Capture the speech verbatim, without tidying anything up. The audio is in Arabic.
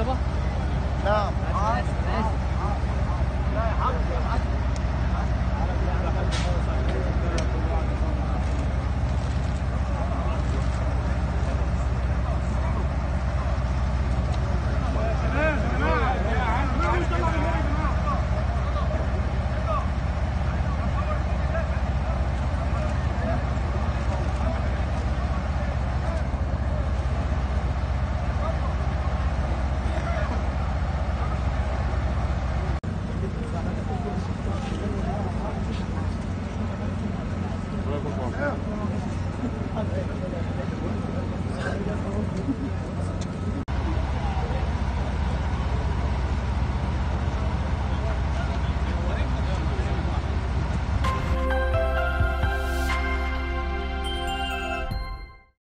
يابا؟ نعم. لا يا حبيبي.